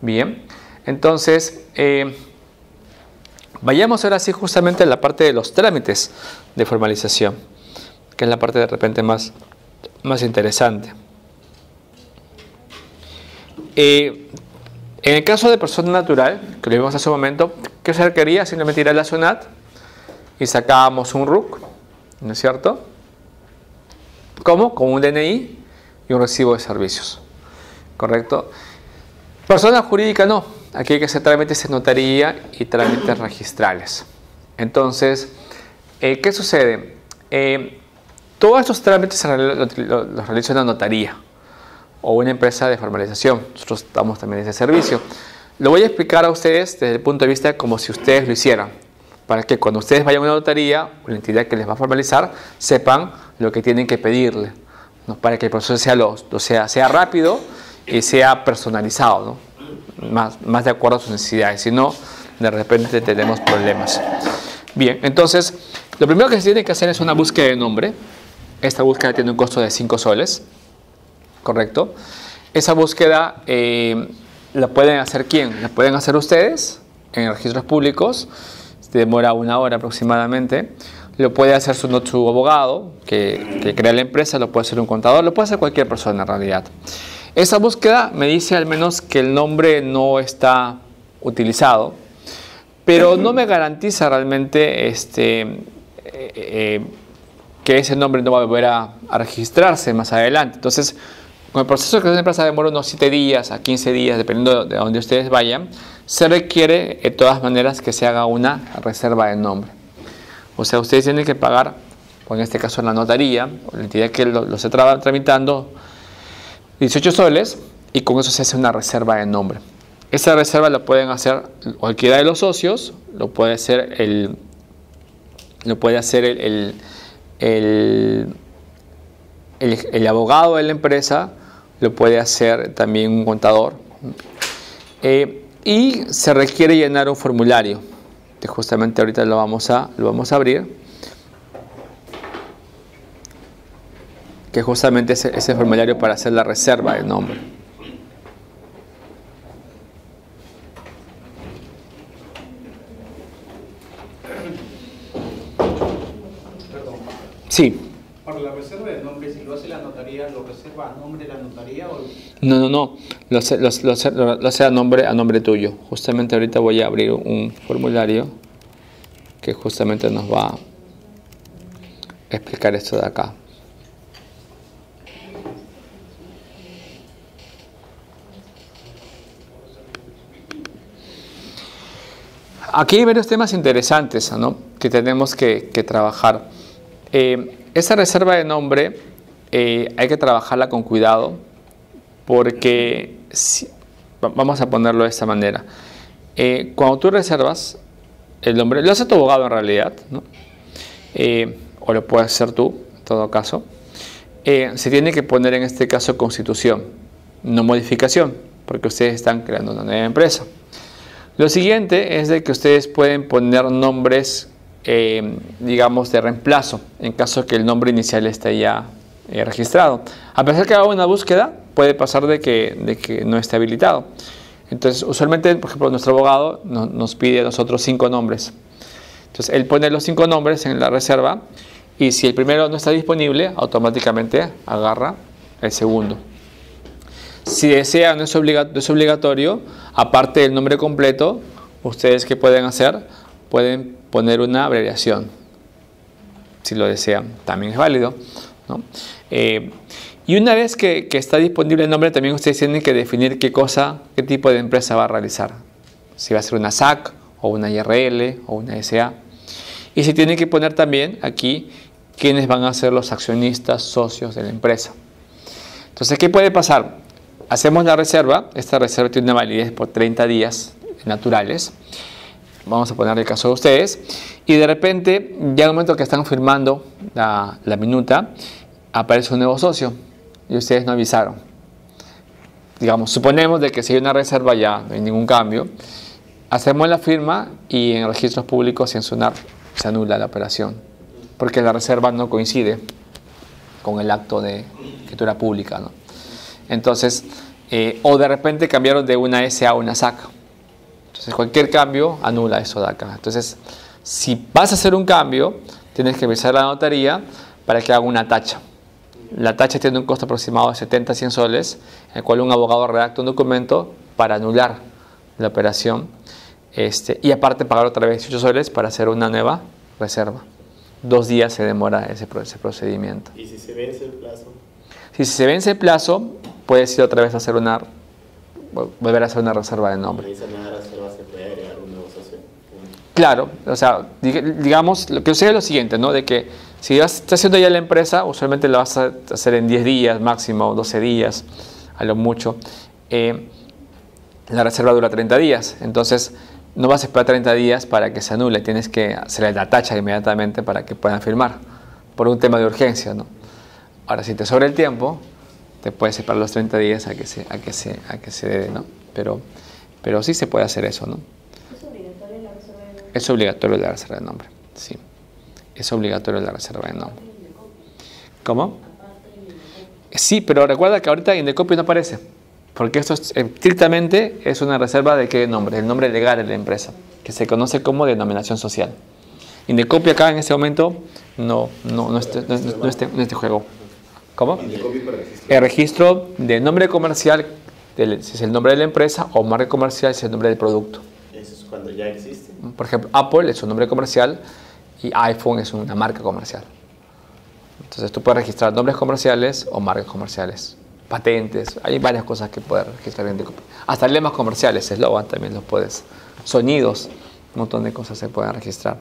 Bien, entonces vayamos ahora sí justamente a la parte de los trámites de formalización, que es la parte de repente más interesante. En el caso de persona natural, que lo vimos hace un momento, ¿qué se requería? Simplemente ir a la SUNAT y sacábamos un RUC, ¿no es cierto? ¿Cómo? Con un DNI y un recibo de servicios, ¿correcto? Persona jurídica no, aquí hay que hacer trámites en notaría y trámites registrales. Entonces, ¿qué sucede? Todos estos trámites los realiza una notaría o una empresa de formalización. Nosotros damos también ese servicio. Lo voy a explicar a ustedes desde el punto de vista como si ustedes lo hicieran, para que cuando ustedes vayan a una notaría o la entidad que les va a formalizar, sepan lo que tienen que pedirle, ¿no? Para que el proceso sea rápido y sea personalizado, ¿no? Más de acuerdo a sus necesidades, si no, de repente tenemos problemas. Bien, entonces, lo primero que se tiene que hacer es una búsqueda de nombre. Esta búsqueda tiene un costo de 5 soles, ¿correcto? Esa búsqueda la pueden hacer ¿quién? La pueden hacer ustedes en registros públicos, demora una hora aproximadamente. Lo puede hacer su abogado que crea la empresa, lo puede hacer un contador, lo puede hacer cualquier persona en realidad. Esa búsqueda me dice al menos que el nombre no está utilizado, pero no me garantiza realmente que ese nombre no va a volver a registrarse más adelante. Entonces, con el proceso de creación de empresa demora unos 7 días a 15 días, dependiendo de donde ustedes vayan. Se requiere de todas maneras que se haga una reserva de nombre. O sea, ustedes tienen que pagar, o en este caso en la notaría, o la entidad que lo esté tramitando, 18 soles, y con eso se hace una reserva de nombre. Esa reserva la pueden hacer cualquiera de los socios, lo puede hacer el abogado de la empresa, lo puede hacer también un contador. Y se requiere llenar un formulario, que justamente ahorita lo vamos a abrir, que justamente es el formulario para hacer la reserva de nombre. Sí. ¿Para la reserva de nombre, si lo hace la notaría, lo reserva a nombre de la notaría? O... No. Lo hace a nombre tuyo. Justamente ahorita voy a abrir un formulario que justamente nos va a explicar esto de acá. Aquí hay varios temas interesantes, ¿no?, que tenemos que trabajar. Esa reserva de nombre hay que trabajarla con cuidado, porque vamos a ponerlo de esta manera. Cuando tú reservas el nombre, lo hace tu abogado en realidad, ¿no? O lo puedes hacer tú en todo caso. Se tiene que poner en este caso constitución, no modificación, porque ustedes están creando una nueva empresa. Lo siguiente es de que ustedes pueden poner nombres digamos de reemplazo, en caso que el nombre inicial esté ya registrado. A pesar que haga una búsqueda, puede pasar de que no esté habilitado. Entonces, usualmente, por ejemplo, nuestro abogado nos pide a nosotros 5 nombres. Entonces, él pone los 5 nombres en la reserva, y si el primero no está disponible, automáticamente agarra el segundo. Si desea, no es obligatorio, aparte del nombre completo, ustedes ¿qué pueden hacer? Pueden poner una abreviación, si lo desean, también es válido, ¿no? Y una vez que está disponible el nombre, también ustedes tienen que definir qué tipo de empresa va a realizar. Si va a ser una SAC, o una IRL, o una SA. Y se tienen que poner también aquí quiénes van a ser los accionistas, socios de la empresa. Entonces, ¿qué puede pasar? Hacemos la reserva. Esta reserva tiene una validez por 30 días naturales. Vamos a poner el caso de ustedes, y de repente, ya al momento que están firmando la minuta, aparece un nuevo socio y ustedes no avisaron. Digamos, suponemos de que si hay una reserva ya no hay ningún cambio, hacemos la firma y en registros públicos y en SUNAT se anula la operación, porque la reserva no coincide con el acto de escritura pública, ¿no? Entonces, o de repente cambiaron de una SA a una SAC. Entonces cualquier cambio anula eso de acá. Entonces si vas a hacer un cambio, tienes que avisar a la notaría para que haga una tacha. La tacha tiene un costo aproximado de 70 a 100 soles, en el cual un abogado redacta un documento para anular la operación, y aparte pagar otra vez 18 soles para hacer una nueva reserva. 2 días se demora ese procedimiento. ¿Y si se vence el plazo? Si se vence el plazo, puedes ir otra vez a hacer una, volver a hacer una reserva de nombre. ¿Y esa nueva reserva se puede agregar una negociación? Claro, o sea, digamos, lo que sucede es lo siguiente, ¿no? De que si estás haciendo ya la empresa, usualmente la vas a hacer en 10 días máximo, 12 días, a lo mucho. La reserva dura 30 días, entonces no vas a esperar 30 días para que se anule, tienes que hacerle la tacha inmediatamente para que puedan firmar, por un tema de urgencia, ¿no? Ahora, si te sobra el tiempo, te puedes esperar los 30 días a que se dé, ¿no? Pero sí se puede hacer eso, ¿no? ¿Es obligatorio la reserva de nombre? Es obligatorio la reserva de nombre, sí. Es obligatorio la reserva de nombre. ¿Cómo? Sí, pero recuerda que ahorita INDECOPI no aparece, porque esto estrictamente es una reserva de qué nombre, el nombre legal de la empresa, que se conoce como denominación social. INDECOPI acá en este momento no está en juego. ¿Cómo? El registro de nombre comercial, si es el nombre de la empresa, o marca comercial, si es el nombre del producto. Eso es cuando ya existe. Por ejemplo, Apple es un nombre comercial, y iPhone es una marca comercial. Entonces tú puedes registrar nombres comerciales o marcas comerciales, patentes, hay varias cosas que puedes registrar. Hasta lemas comerciales, eslogan también los puedes, sonidos, un montón de cosas se pueden registrar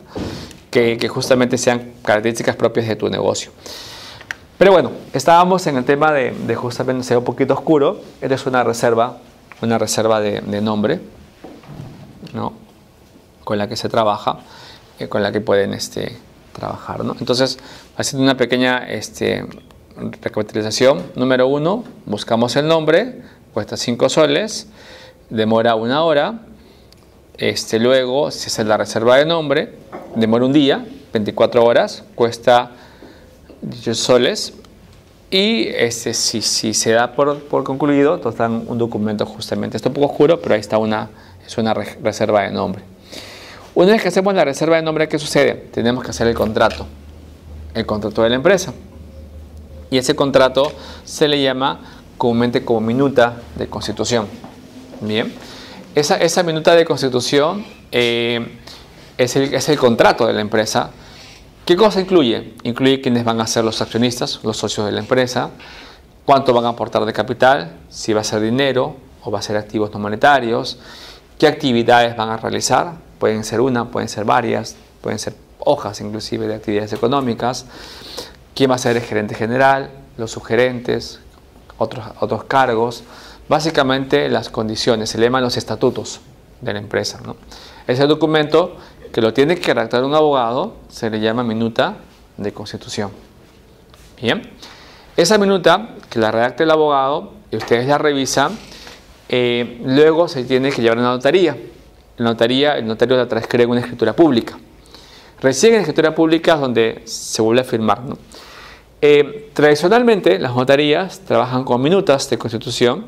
que justamente sean características propias de tu negocio. Pero bueno, estábamos en el tema de justamente, se ve un poquito oscuro, esta es una reserva de nombre, ¿no? Con la que se trabaja, con la que pueden trabajar, ¿no? Entonces, haciendo una pequeña recapitalización. Número 1, buscamos el nombre, cuesta 5 soles, demora 1 hora. Luego, si es la reserva de nombre, demora 1 día, 24 horas, cuesta 18 soles. Y si se da por concluido, nos dan un documento justamente. Está un poco oscuro, pero ahí está es una reserva de nombre. Una vez que hacemos la reserva de nombre, ¿qué sucede? Tenemos que hacer el contrato de la empresa. Y ese contrato se le llama comúnmente como minuta de constitución. Bien, esa minuta de constitución es el contrato de la empresa. ¿Qué cosa incluye? Incluye quiénes van a ser los accionistas, los socios de la empresa, cuánto van a aportar de capital, si va a ser dinero o va a ser activos no monetarios, qué actividades van a realizar. Pueden ser una, pueden ser varias, pueden ser hojas inclusive de actividades económicas. ¿Quién va a ser el gerente general? Los subgerentes, otros cargos. Básicamente las condiciones, se le llaman los estatutos de la empresa, ¿no? Ese documento que lo tiene que redactar un abogado se le llama minuta de constitución. Bien, esa minuta que la redacta el abogado y ustedes la revisan, luego se tiene que llevar a una notaría. El notario la transcribe en una escritura pública. Recién en escritura pública es donde se vuelve a firmar, ¿no? Tradicionalmente las notarías trabajan con minutas de constitución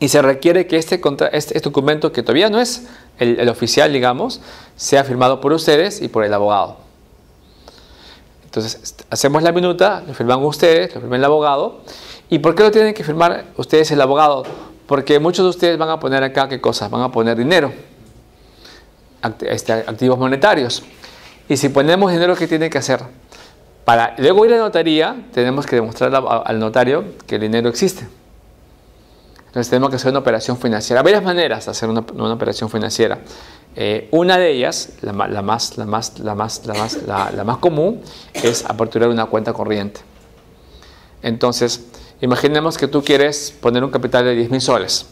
y se requiere que este documento, que todavía no es el oficial, digamos, sea firmado por ustedes y por el abogado. Entonces hacemos la minuta, lo firman ustedes, lo firma el abogado. ¿Y por qué lo tienen que firmar ustedes y el abogado? Porque muchos de ustedes van a poner acá, ¿qué cosas? Van a poner dinero, activos monetarios. Y si ponemos dinero, ¿qué tiene que hacer? Para luego ir a la notaría, tenemos que demostrar al notario que el dinero existe. Entonces tenemos que hacer una operación financiera. Hay varias maneras de hacer una operación financiera. Una de ellas, la más común, es aperturar una cuenta corriente. Entonces, imaginemos que tú quieres poner un capital de 10.000 soles.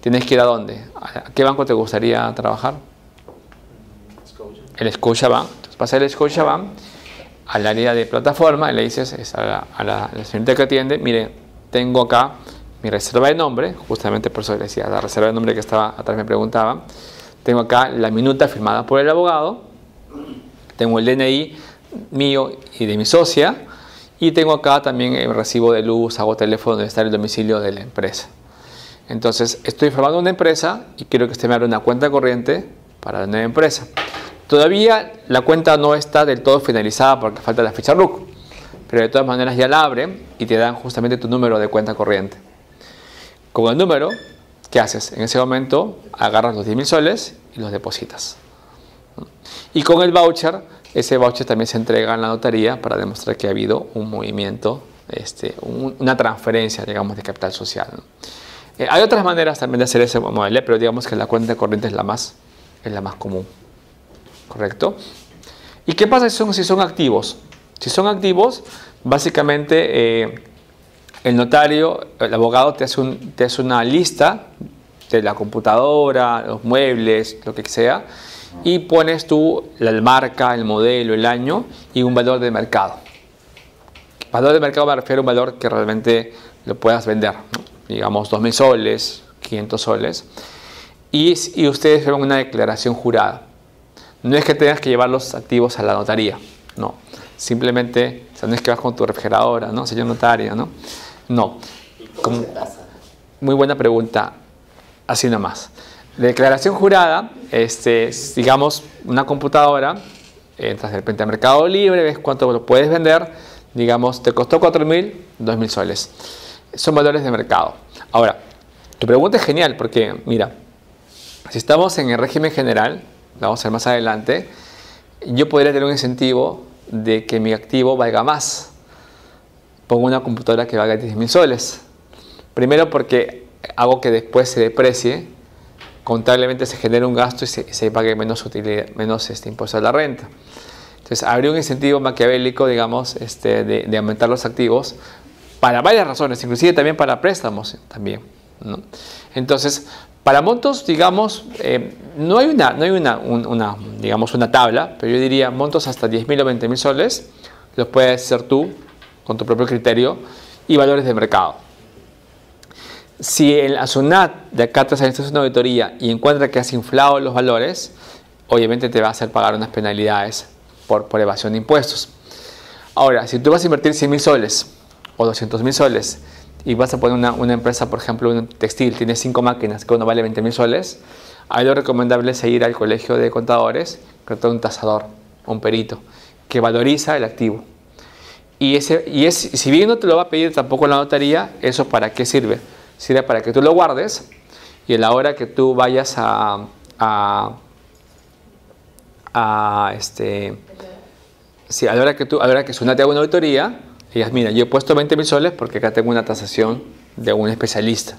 ¿Tienes que ir a dónde? ¿A qué banco te gustaría trabajar? El Scotiabank. Entonces pasas el Scotiabank al área de plataforma y le dices a la señorita que atiende: mire, tengo acá mi reserva de nombre, justamente por eso le decía, la reserva de nombre que estaba atrás me preguntaba. Tengo acá la minuta firmada por el abogado, tengo el DNI mío y de mi socia, Y tengo acá también el recibo de luz, agua, teléfono, donde está el domicilio de la empresa. Entonces, estoy formando una empresa y quiero que usted me abra una cuenta corriente para la nueva empresa. Todavía la cuenta no está del todo finalizada porque falta la ficha RUC, pero de todas maneras ya la abren y te dan justamente tu número de cuenta corriente. Con el número, ¿qué haces? En ese momento agarras los 10.000 soles y los depositas. Y con el voucher, ese voucher también se entrega en la notaría para demostrar que ha habido un movimiento, una transferencia, digamos, de capital social, ¿no? Hay otras maneras también de hacer ese modelo, pero digamos que la cuenta corriente es la más común, ¿correcto? ¿Y qué pasa si son activos? Si son activos, básicamente el notario, el abogado te hace una lista de la computadora, los muebles, lo que sea, y pones tú la marca, el modelo, el año y un valor de mercado. Valor de mercado me refiero a un valor que realmente lo puedas vender, ¿no? Digamos 2.000 soles, 500 soles, y ustedes firman una declaración jurada. No es que tengas que llevar los activos a la notaría, no. Simplemente, o sea, no es que vas con tu refrigeradora, ¿no? Señor notario, ¿no? No. ¿Cómo se tasa? Muy buena pregunta, así nomás. La declaración jurada, digamos, una computadora, entras de repente a Mercado Libre, ves cuánto lo puedes vender, digamos, te costó 4.000, 2.000 soles. Son valores de mercado. Ahora, tu pregunta es genial porque, mira, si estamos en el régimen general, lo vamos a ver más adelante, yo podría tener un incentivo de que mi activo valga más. Pongo una computadora que valga 10.000 soles. Primero porque hago que después se deprecie, contablemente se genera un gasto y se pague menos utilidad, menos impuesto a la renta. Entonces, habría un incentivo maquiavélico, digamos, de aumentar los activos para varias razones, inclusive también para préstamos también, ¿no? Entonces, para montos, digamos, no hay una tabla, pero yo diría montos hasta 10.000 o 20.000 soles, los puedes hacer tú con tu propio criterio y valores de mercado. Si el SUNAT de acá te hace una auditoría y encuentra que has inflado los valores, obviamente te va a hacer pagar unas penalidades por evasión de impuestos. Ahora, si tú vas a invertir 100.000 soles o 200.000 soles y vas a poner una empresa, por ejemplo, un textil, tienes 5 máquinas, que uno vale 20.000 soles, ahí lo recomendable es ir al colegio de contadores, contratar un tasador, un perito, que valoriza el activo. Si bien no te lo va a pedir tampoco la notaría, ¿eso para qué sirve? Sirve para que tú lo guardes y a la hora que tú vayas a la hora que SUNAT te haga una auditoría, digas, mira, yo he puesto 20.000 soles porque acá tengo una tasación de un especialista.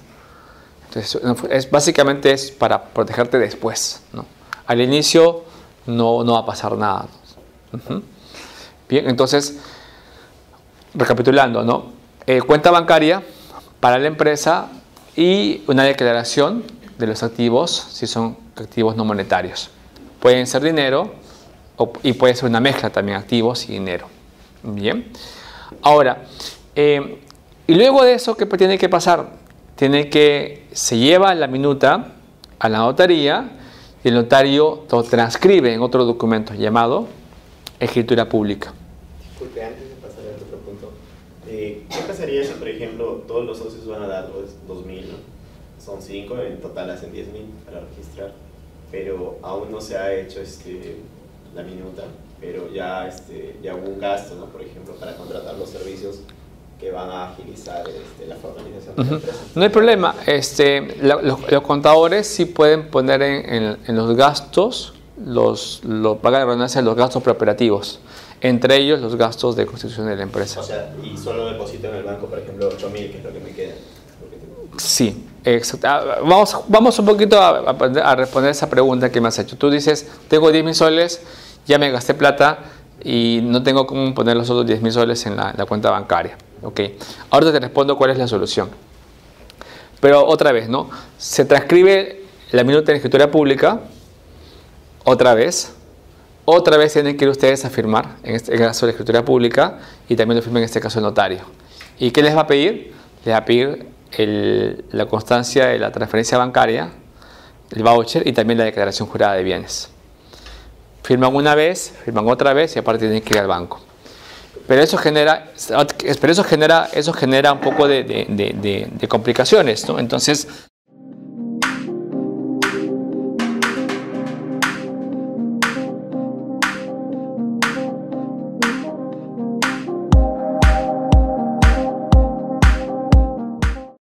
Entonces, básicamente es para protegerte después, ¿no? Al inicio no va a pasar nada. Bien, entonces, recapitulando, ¿no? Cuenta bancaria para la empresa y una declaración de los activos si son activos no monetarios. Pueden ser dinero y puede ser una mezcla también, activos y dinero. Bien. Ahora, y luego de eso, ¿qué tiene que pasar? Se lleva la minuta a la notaría y el notario lo transcribe en otro documento llamado escritura pública. Disculpe, antes de pasar al otro punto, ¿qué pasaría si, por ejemplo, todos los socios van a dar los 2.000, ¿no? Son 5, en total hacen 10.000 para registrar, pero aún no se ha hecho la minuta, pero ya hubo un gasto, ¿no? Por ejemplo, para contratar los servicios que van a agilizar la formalización de la empresa. No hay problema, los contadores sí pueden poner en los gastos, pagar redundancia, los gastos preoperativos. Entre ellos los gastos de constitución de la empresa. O sea, y solo deposito en el banco, por ejemplo, 8.000, que es lo que me queda. Sí, exacto. Vamos un poquito a responder esa pregunta que me has hecho. Tú dices, tengo 10.000 soles, ya me gasté plata y no tengo cómo poner los otros 10.000 soles en la cuenta bancaria. Okay. Ahora te respondo cuál es la solución. Pero otra vez, ¿no? Se transcribe la minuta en escritura pública, otra vez tienen que ir ustedes a firmar, en este caso la escritura pública, y también lo firma en este caso el notario. ¿Y qué les va a pedir? Les va a pedir la constancia de la transferencia bancaria, el voucher y también la declaración jurada de bienes. Firman una vez, firman otra vez y aparte tienen que ir al banco. Pero eso genera un poco de complicaciones, ¿no? Entonces,